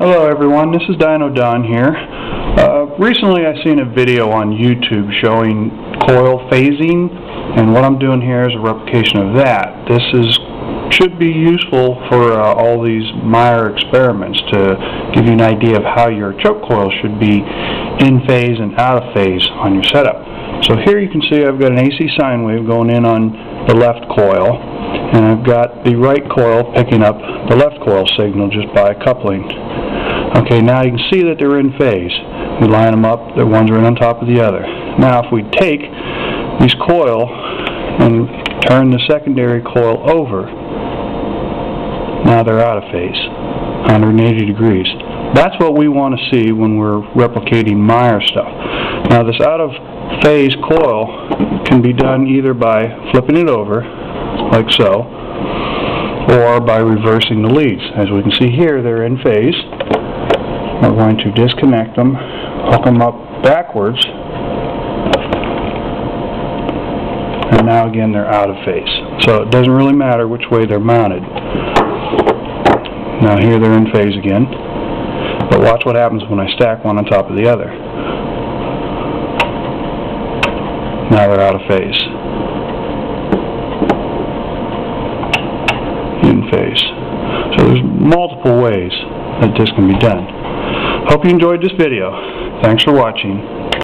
Hello everyone, this is Dino Don here. Recently I seen a video on YouTube showing coil phasing, and what I'm doing here is a replication of that. This should be useful for all these Meyer experiments to give you an idea of how your choke coil should be in phase and out of phase on your setup. So here you can see I've got an AC sine wave going in on the left coil, and I've got the right coil picking up the left coil signal just by coupling. Okay, now you can see that they're in phase. We line them up, the one's right on top of the other. Now if we take this coil and turn the secondary coil over, now they're out of phase, 180 degrees. That's what we want to see when we're replicating Meyer stuff. Now this out of phase coil can be done either by flipping it over, like so, or by reversing the leads. As we can see here, they're in phase. We're going to disconnect them, hook them up backwards, and now again they're out of phase. So it doesn't really matter which way they're mounted. Now here they're in phase again, but watch what happens when I stack one on top of the other. Now they're out of phase. Phase. So there's multiple ways that this can be done. Hope you enjoyed this video. Thanks for watching.